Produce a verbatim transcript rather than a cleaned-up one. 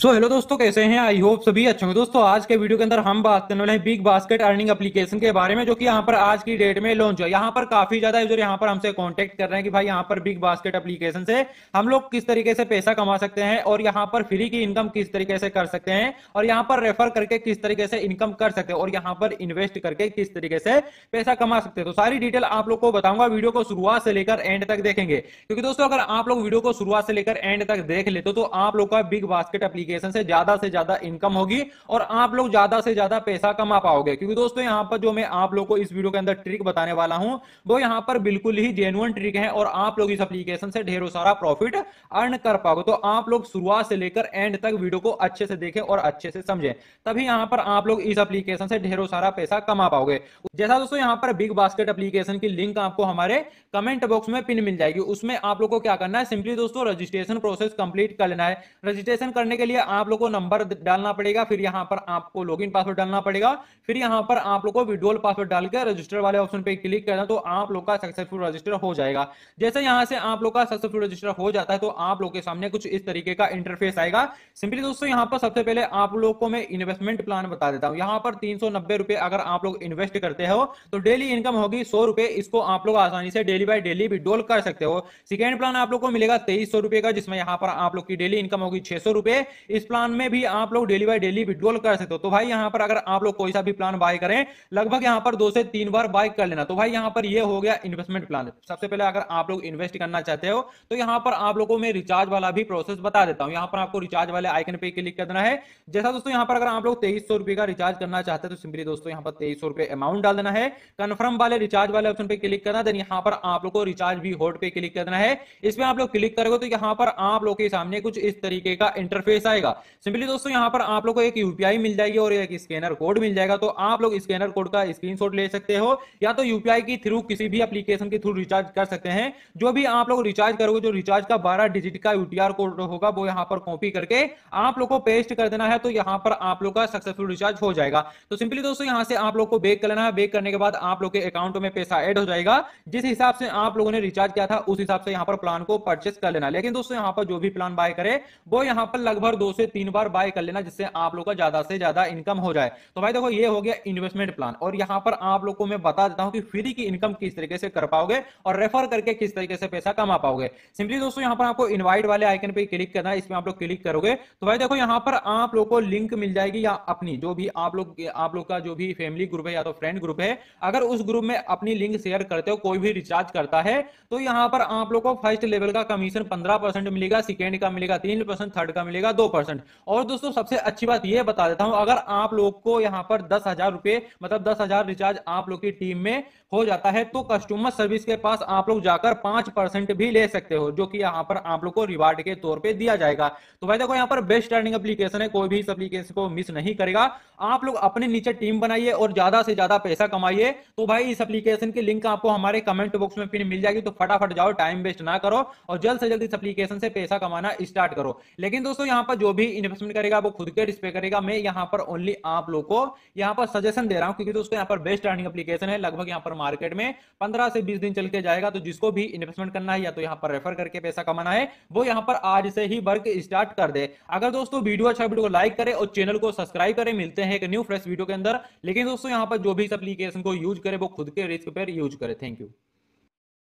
सो so, hello दोस्तों, कैसे हैं? आई होप सभी अच्छे होंगे। दोस्तों आज के वीडियो के अंदर हम बात करने वाले हैं बिग बास्केट अर्निंग एप्लीकेशन के बारे में, जो कि यहाँ पर आज की डेट में लॉन्च हुआ। यहाँ पर काफी ज्यादा यूजर यहाँ पर हमसे कांटेक्ट कर रहे हैं कि भाई यहाँ पर बिग बास्केट एप्लीकेशन से हम लोग किस तरीके से पैसा कमा सकते हैं और यहाँ पर फ्री की इनकम किस तरीके से कर सकते हैं और यहाँ पर रेफर करके किस तरीके से इनकम कर सकते हैं और यहाँ पर इन्वेस्ट करके किस तरीके से पैसा कमा सकते हैं। तो सारी डिटेल आप लोग को बताऊंगा, वीडियो को शुरुआत से लेकर एंड तक देखेंगे, क्योंकि दोस्तों अगर आप लोग वीडियो को शुरुआत से लेकर एंड तक देख लेते तो आप लोग का बिग बास्केट से ज्यादा से ज्यादा इनकम होगी और आप लोग ज्यादा से ज्यादा पैसा कमा पाओगे। क्योंकि दोस्तों यहां पर जो मैं आप लोग को इस वीडियो के अंदर ट्रिक बताने वाला हूं वो यहां पर बिल्कुल ही जेन्युइन ट्रिक है और आप लोग इस एप्लीकेशन से ढेरों सारा प्रॉफिट अर्न कर पाओगे। तो आप लोग शुरुआत से लेकर एंड तक वीडियो को अच्छे से देखें और अच्छे से समझें, तभी यहां पर आप लोग इस एप्लीकेशन से ढेरों सारा पैसा कमा पाओगे। जैसा दोस्तों यहां पर बिग बास्केट एप्लीकेशन की लिंक आपको हमारे कमेंट बॉक्स में पिन मिल जाएगी, उसमें आप लोग को क्या करना है, सिंपली दोस्तों रजिस्ट्रेशन प्रोसेस कंप्लीट कर लेना है। रजिस्ट्रेशन करने के लिए आप लोगों को नंबर डालना पड़ेगा, फिर यहां पर आपको लॉगिन पासवर्ड डालना पड़ेगा, फिर यहां पर आप लोगों को विड्रॉल पासवर्ड डालकर रजिस्टर वाले ऑप्शन पे क्लिक करना तो आप लोग का सक्सेसफुल रजिस्टर हो जाएगा। जैसे यहां से आप लोग का सक्सेसफुल रजिस्टर हो जाता है तो आप लोग के सामने कुछ इस तरीके का इंटरफेस आएगा। सिंपली दोस्तों यहां पर सबसे पहले आप लोग को मैं इन्वेस्टमेंट प्लान बता देता हूं। यहां पर तीन सौ नब्बे रुपए अगर आप लोग इन्वेस्ट करते हो तो डेली इनकम होगी सौ रुपए, इसको आप लोग आसानी से डेली बाय डेली विड्रॉल कर सकते हो। सेकेंड प्लान आप लोग को मिलेगा तेईस सौ रुपए का, जिसमें यहां पर आप लोग की डेली इनकम होगी छह सौ रुपए, इस प्लान में भी आप लोग डेली बाय डेली विड्रॉल कर सकते हो। तो भाई यहां पर अगर आप लोग कोई सा भी प्लान बाय करें, लगभग यहां पर दो से तीन बार बाय कर लेना। तो भाई यहां पर ये हो गया इन्वेस्टमेंट प्लान। सबसे पहले अगर आप लोग इन्वेस्ट करना चाहते हो तो यहां पर आप लोगों को मैं रिचार्ज वाला भी प्रोसेस बता देता हूं। यहां पर आपको रिचार्ज वाले आइकन पे क्लिक करना है। जैसा दोस्तों यहां पर अगर आप लोग तेईस सौ रुपए का रिचार्ज करना चाहते हैं तो सिंपली दोस्तों यहां पर तेईस सौ रुपए अमाउंट डाल देना है, कन्फर्म वाले रिचार्ज वाले ऑप्शन पे क्लिक करना, देन यहां पर आप लोग को रिचार्ज भी होल्ड पे क्लिक करना है। इसमें आप लोग क्लिक करोगे तो यहां पर आप लोग के सामने कुछ इस तरीके का इंटरफेस आएगा। सिंपली दोस्तों यहां पर आप लोग को एक यूपीआई मिल जाएगी और एक स्कैनर कोड मिल जाएगा। तो आप लोग स्कैनर कोड का स्क्रीनशॉट ले सकते हो या तो यूपीआई के थ्रू किसी भी एप्लीकेशन के थ्रू रिचार्ज कर सकते हैं। जो भी आप लोग रिचार्ज करोगे, जो रिचार्ज का बारह डिजिट का यूटीआर कोड होगा वो यहां पर कॉपी करके आप लोग को पेस्ट कर देना है, तो यहां पर आप लोग का सक्सेसफुल रिचार्ज हो जाएगा। तो सिंपली दोस्तों यहां से आप लोग को बैक कर लेना है। बैक करने के बाद आप लोग के अकाउंट में पैसा एड हो जाएगा, जिस हिसाब से आप लोगों ने रिचार्ज किया था उस हिसाब से यहां पर प्लान को परचेस कर लेना। लेकिन दोस्तों यहां पर जो भी प्लान बाय करे वो यहां पर लगभग दो से तीन बार बाय कर लेना, जिससे आप लोग का ज्यादा से ज्यादा इनकम हो जाए। तो भाई देखो ये हो गया इन्वेस्टमेंट प्लान, और यहां पर आप लोग को मैं बता देता हूं कि फ्री की इनकम किस तरीके से कर पाओगे और रेफर करके किस तरीके से पैसा कमा पाओगे। सिंपली दोस्तों यहां पर आपको इनवाइट वाले आइकन पे क्लिक करना है, इसमें आप लोग क्लिक करोगे तो भाई देखो यहां पर आप लोग को लिंक मिल जाएगी, या अपनी जो भी आप लोग आप लोग का जो भी फैमिली ग्रुप है या तो फ्रेंड ग्रुप है, अगर उस ग्रुप में अपनी लिंक शेयर करते हो, कोई भी रिचार्ज करता है तो यहां पर आप लोग को फर्स्ट लेवल का कमीशन पंद्रह परसेंट मिलेगा, सेकेंड का मिलेगा तीन परसेंट, थर्ड का मिलेगा दो परसेंट। और दोस्तों सबसे अच्छी बात यह बता देता हूं, अगर आप लोग को यहां पर दस हजार रुपए मतलब दस हजार रिचार्ज आप लोग की टीम में हो जाता है तो कस्टमर सर्विस के पास आप लोग जाकर पांच परसेंट भी ले सकते हो, जो कि यहां पर आप लोग को रिवार्ड के तौर पे दिया जाएगा। तो भाई देखो यहां पर बेस्ट अर्निंग एप्लीकेशन है, कोई भी इस एप्लीकेशन को मिस नहीं करेगा। आप लोग अपने नीचे टीम बनाइए और ज्यादा से ज्यादा पैसा कमाइए। तो भाई इस एप्लीकेशन की लिंक आपको हमारे कमेंट बॉक्स में पिन मिल जाएगी, तो फटाफट जाओ, टाइम वेस्ट ना करो और जल्द से जल्द इस एप्लीकेशन से पैसा कमाना स्टार्ट करो। लेकिन दोस्तों यहां पर जो भी इन्वेस्टमेंट करेगा वो खुद के रिस्क पे करेगा। मैं यहां पर ओनली आप लोग को यहां पर सजेशन दे रहा हूं, क्योंकि दोस्तों यहां पर बेस्ट अर्निंग एप्लीकेशन है, लगभग यहां पर मार्केट में पंद्रह से बीस दिन चल के जाएगा। तो जिसको भी इन्वेस्टमेंट करना है या तो यहां पर रेफर करके पैसा कमाना है वो यहां पर आज से ही वर्क स्टार्ट कर दे। अगर दोस्तों वीडियो अच्छा वीडियो को लाइक करें और चैनल को सब्सक्राइब करें। मिलते हैं एक न्यू फ्रेश वीडियो के अंदर। लेकिन दोस्तों यहां पर जो भी इस एप्लीकेशन को यूज करे वो खुद के रिस्क पर यूज करे। Thank you.